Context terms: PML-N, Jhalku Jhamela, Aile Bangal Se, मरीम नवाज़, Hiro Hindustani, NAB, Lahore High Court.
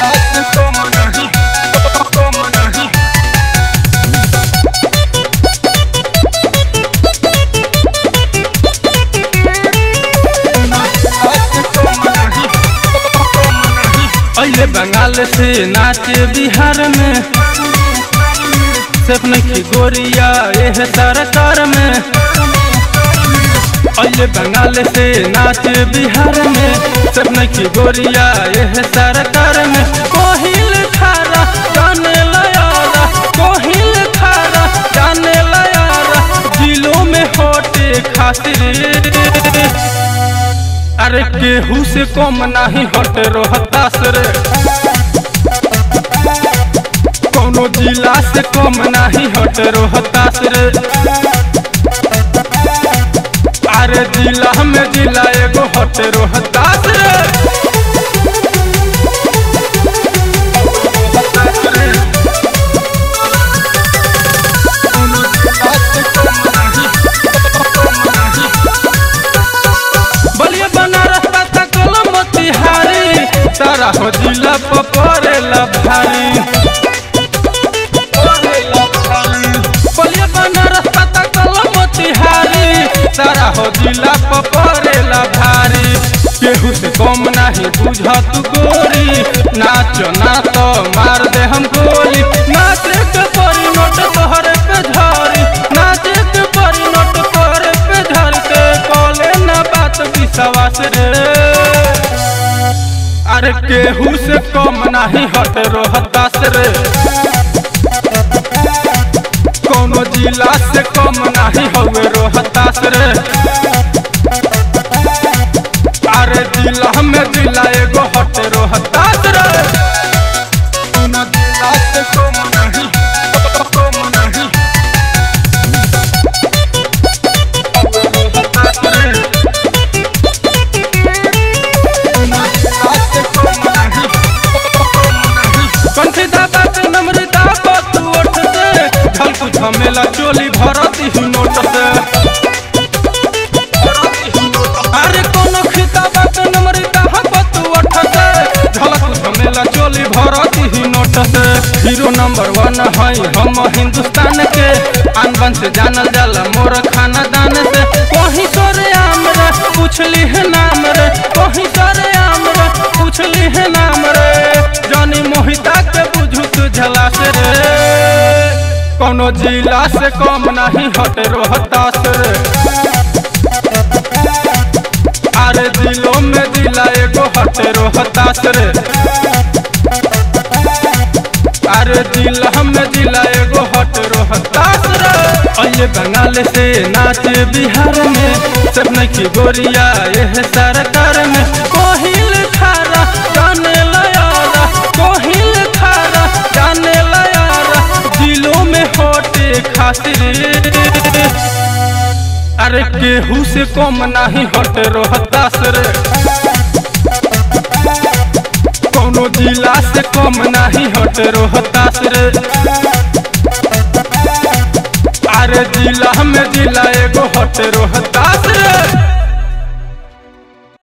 आइले बंगाल से नाच बिहार में सिर्फ नहीं गोरिया यह सरकार में। आइले बंगाल से नाच बिहार में सिर्फ नहीं गोरिया यह सरकार में। कोहिल खारा जाने लायारा, कोहिल खारा जाने लायारा, दिलों में होटे खातिर अरे केहू से कम नहीं हट रहता रे। कोनो जिला से कम नहीं हट रहता रे। अरे जिला में जिला एगो हट रहता रे। तारा हो जिला परे ला भारी, बलिया बना रास्ता तक मोतिहारी। तारा हो जिला परे ला भारी, केहू से कम नहीं बुझा तू गोरी। नाच ना तो मार दे हम गोली। नाचे के परी नोट तोहरे पे धरी, नाचे के परी नोट तोहरे पे धर के कॉले ना बात विश्वास रे। अरे केहू से कम नहीं हट रहता रे। कोनो जिला से कम नहीं हवे रहता रे। अरे जिला में जिला एगो हट रहता रे। कोनो जिला से कम नहीं, कम नहीं झमेला चोली भरती ही नोट से। अरे कोनो खिताबा के नम्रता पतू उठ से। झलकू झमेला चोली भरती ही नोट से। हीरो नंबर 1 है हम हिंदुस्तान के। आनबन से जानल जाला मोर खानदान से। कहीं तोरे आम रे पूछली है नाम रे, कहीं तोरे आम रे पूछली है नाम रे। जानी मोहिता के बुझू तू झला से रे। कोनो जिला से कम नहीं हट रहता रे। अरे जिलों में जिला एगो हट रहता रे। अरे जिला में जिला एगो हट रहता रे। आइले बंगाल से नाच बिहार में सब नहीं गोरिया यह सरकार में। कोहिल खारा जाने लायारा, कोहिल खारा जाने लायारा, दिलों में होटे खातिर। अरे केहू से कम नहीं हट रहता रे। कोनो जिला से कम नहीं हट रहता रे। अरे जिला में जिला एगो हट रहता रे।